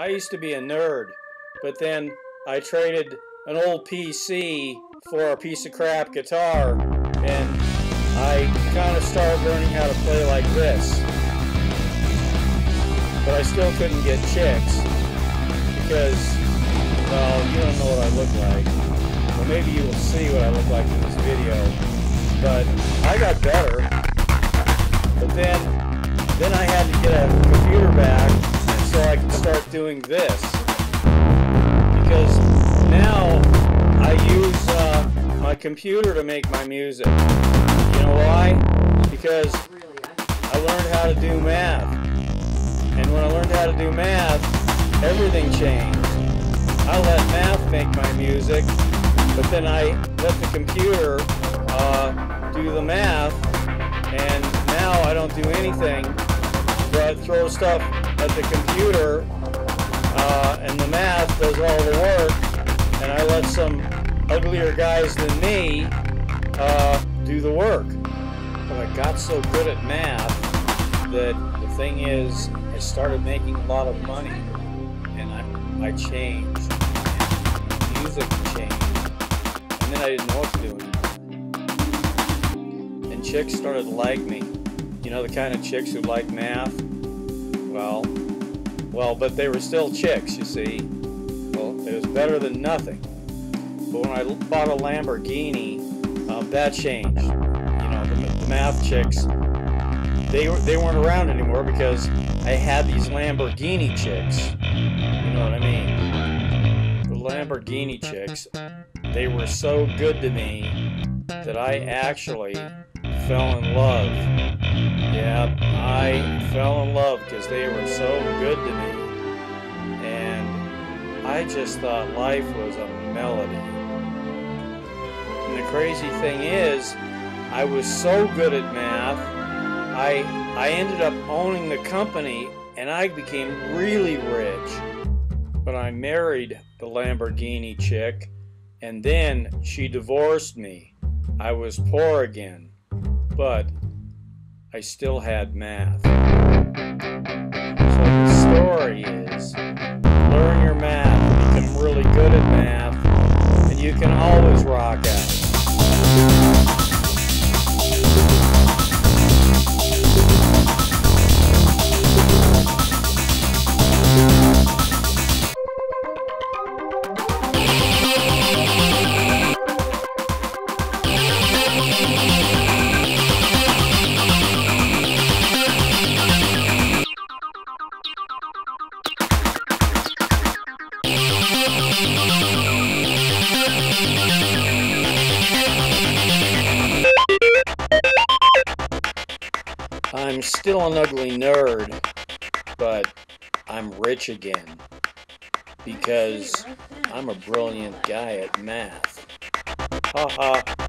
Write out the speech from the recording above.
I used to be a nerd, but then I traded an old PC for a piece of crap guitar, and I kind of started learning how to play like this. But I still couldn't get chicks, because, well, you don't know what I look like. Well, maybe you will see what I look like in this video, but I got better. But then I had to get a computer back so I could start doing this, because now I use my computer to make my music. You know why? Because I learned how to do math. And when I learned how to do math, everything changed. I let math make my music, but then I let the computer do the math, and now I don't do anything but throw stuff at the computer, and the math does all the work, and I let some uglier guys than me do the work. But I got so good at math that the thing is, I started making a lot of money, and I changed. And music changed, and then I didn't know what to do anymore. And chicks started to like me. You know, the kind of chicks who like math. Well, but they were still chicks, you see. Well, it was better than nothing. But when I bought a Lamborghini, that changed. You know, the math chicks, they weren't around anymore, because I had these Lamborghini chicks. You know what I mean? The Lamborghini chicks, they were so good to me that I actually fell in love. Yeah, I fell in love because they were so good to me. And I just thought life was a melody. And the crazy thing is, I was so good at math, I ended up owning the company, and I became really rich. But I married the Lamborghini chick, and then she divorced me. I was poor again, but I still had math. So the story is, learn your math, become really good at math, and you can always rock out. I'm still an ugly nerd, but I'm rich again, because I'm a brilliant guy at math. Ha ha.